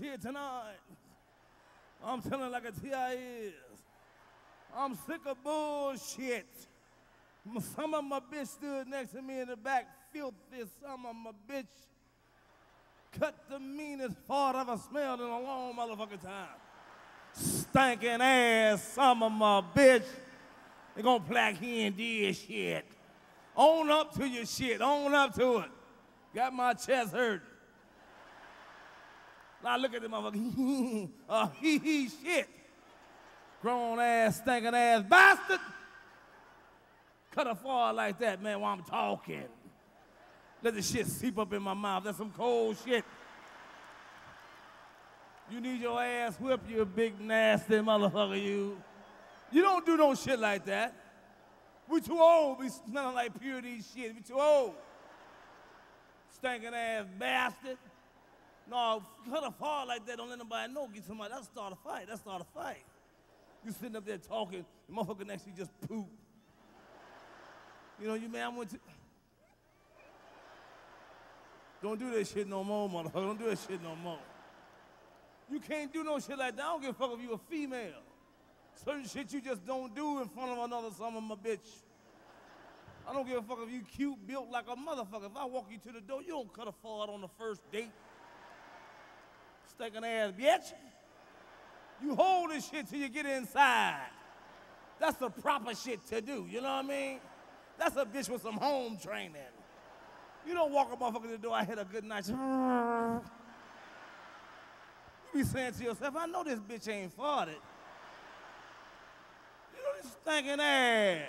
here tonight. I'm telling like a TIS. I'm sick of bullshit. Some of my bitch stood next to me in the back, filthy. Some of my bitch cut the meanest fart I've smelled in a long motherfucking time. Stinking ass, some of my bitch. They gonna plaque here and did shit. Own up to your shit, own up to it. Got my chest hurting. Now look at the motherfucker, he shit. Grown ass, stinking ass bastard. Cut a fart like that, man, while I'm talking. Let the shit seep up in my mouth. That's some cold shit. You need your ass whipped, you big nasty motherfucker, you. You don't do no shit like that. We too old, we smelling like purity shit. We too old. Stinking ass bastard. No, cut a fart like that, don't let nobody know. Get somebody, that'll start a fight, that'll start a fight. You sitting up there talking, the motherfucker next to you just poop. You know, you man, I went to... Don't do that shit no more, motherfucker. Don't do that shit no more. You can't do no shit like that. I don't give a fuck if you a female. Certain shit you just don't do in front of another son of a bitch. I don't give a fuck if you cute, built like a motherfucker. If I walk you to the door, you don't cut a fart on the first date. Stinking ass bitch. You hold this shit till you get inside. That's the proper shit to do, you know what I mean? That's a bitch with some home training. You don't walk a motherfucker to the door, I had a good night. You be saying to yourself, I know this bitch ain't farted. You know this stinking ass.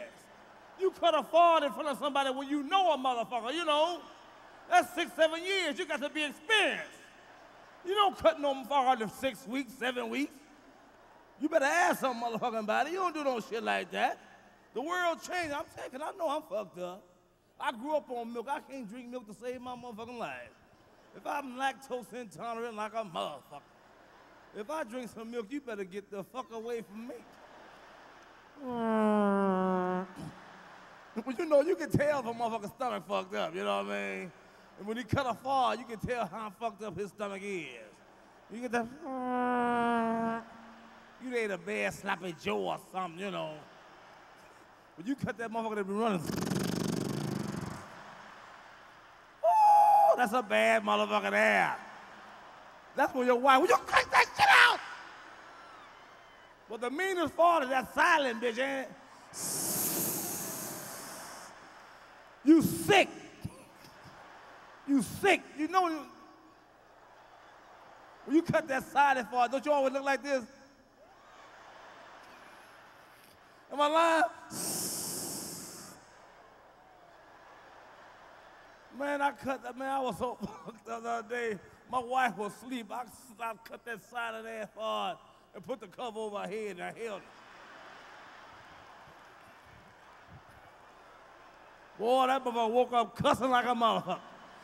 You cut a fart in front of somebody when you know a motherfucker, you know? That's 6, 7 years, you got to be experienced. You don't cut no fart in 6 weeks, 7 weeks. You better ask some motherfucking body. You don't do no shit like that. The world changed. I'm saying, 'cause I know I'm fucked up. I grew up on milk. I can't drink milk to save my motherfucking life. If I'm lactose intolerant like a motherfucker, if I drink some milk, you better get the fuck away from me. But you know, you can tell if a motherfucker's stomach fucked up, you know what I mean? And when he cut a fart, you can tell how fucked up his stomach is. You get that, you ate a bad sloppy Joe or something, you know. But you cut that motherfucker that be running. That's a bad motherfucker there. That's when your wife, will you cut that shit out? But the meanest fart is that silent bitch, ain't it? You sick. You sick. You know you. When you cut that silent fart, don't you always look like this? Am I lying? Man, I cut that, man, I was so fucked the other day. My wife was asleep. I cut that side of that hard and put the cover over her head and I held it. Boy, that motherfucker woke up cussing like a motherfucker.